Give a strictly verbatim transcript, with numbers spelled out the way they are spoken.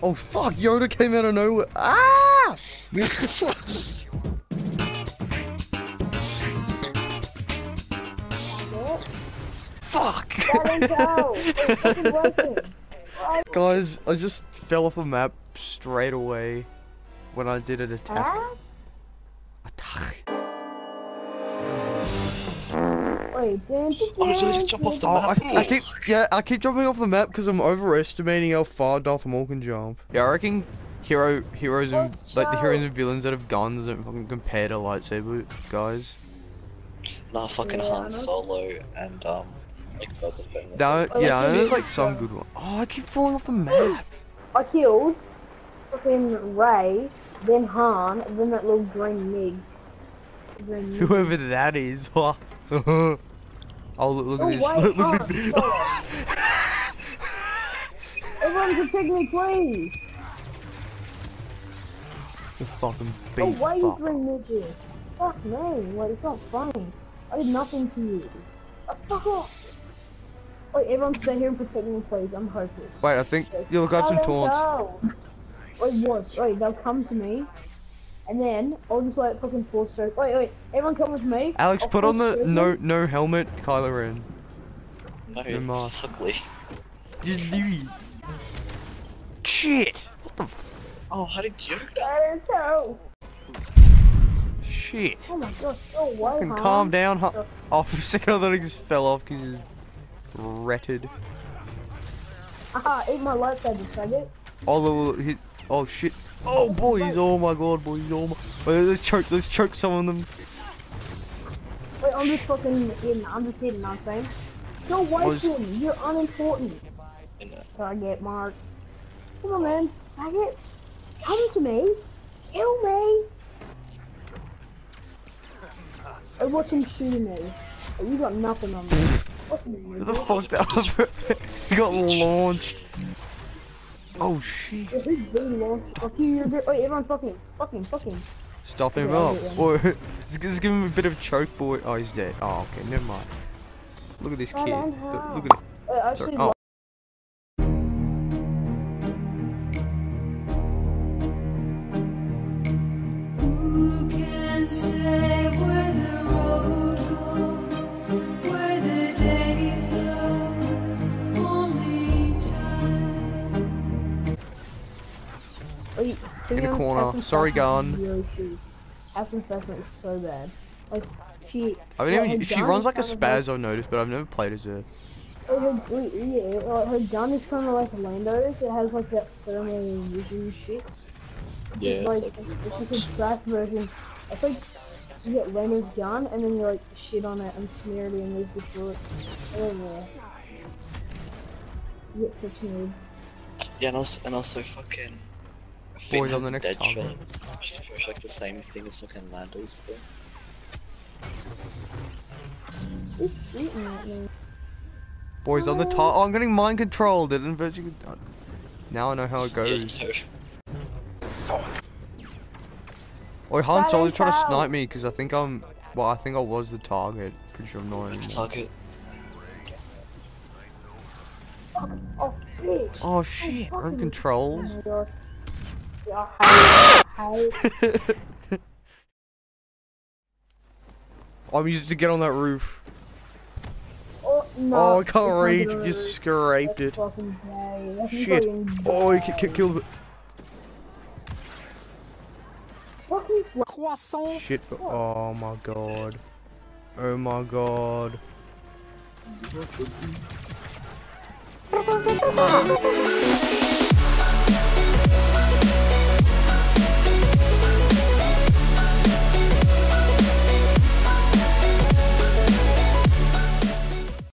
Oh fuck, Yoda came out of nowhere. Ah! Fuck! Go. It's guys, I just fell off a map straight away when I did an attack. Huh? Attack. Wait, oh, did I just jump off the oh, map? I, I keep, yeah, I keep jumping off the map because I'm overestimating how far Darth Maul can jump. Yeah, I reckon hero heroes and like the heroes and villains that have guns don't fucking compare to lightsaber guys. Nah, fucking yeah, Han Solo and um. No, oh, yeah, there's like some good one. Oh, I keep falling off the map. I killed fucking Rey, then Han, and then that little green mig. Green mig. Whoever that is. Oh, look, look oh, at this. Wait, look, look, look. Oh. Everyone protect me, please. The fucking beat. Oh, why you green midget? Fuck me. Wait, it's not funny. I did nothing to you. Oh, fuck off. Wait, everyone stay here and protect me, please. I'm hopeless. Wait, I think you'll got some taunts. Wait, once, wait, they'll come to me, and then I'll just like fucking force stroke. Wait, wait, everyone come with me. Alex, I'll put on the no, no helmet, Kylo Ren. No, no mask. It's ugly. Just you. Shit. What the? F oh, how did you? I didn't tell. Shit. Oh my gosh. Oh, why? Can calm down. Huh? Oh, for a second I thought he just fell off because he's. Ratted. Aha, eat my lightsaber, faggot. Oh, look, look, hit. Oh shit. Oh, boys, oh my god, boys, oh my. Wait, let's choke, let's choke some of them. Wait, I'm just fucking hidden, I'm just hidden, I'm saying. Don't waste him, just... you're unimportant. Target mark. Come on, man, faggots. Come to me. Kill me. I watch him shoot me. You got nothing on me. What the fuck that was? He got launched. Oh shit. Who's being launched? Fuck you, you're wait, everyone fucking, fucking, fucking. Stop him up. Or just give him a bit of choke, boy. Oh, he's dead. Oh, okay, never mind. Look at this kid. Look at it. Sorry. Oh. In a corner. Sorry, gun. Action placement is so bad. Like she. I mean, like, even, she runs like a spaz. I've noticed, but I've never played as her. Her, her yeah, like, her gun is kind of like Lando's. It has like that thermal vision shit. Yeah. It's like, it's like a draft version. It's like you get Lando's gun and then you like shit on it and smear it and move the bullet. Oh yeah. You get pretty. Yeah, and also and also fucking. Boys on the next target. Just push like the same thing as fucking Lando's thing. It's shooting at me. Boys on the target. Oh, I'm getting mind controlled. It inverted. Now I know how it goes. Oh, Han Solo's trying to snipe me because I think I'm. Well, I think I was the target. Pretty sure I'm not. Next target. Oh shit! Oh shit! I'm on controls. I'm used to get on that roof. Oh, no, oh I can't reach. You just scraped it. Shit. Oh, you can kill it. Croissant. Shit. Oh my god. Oh my god.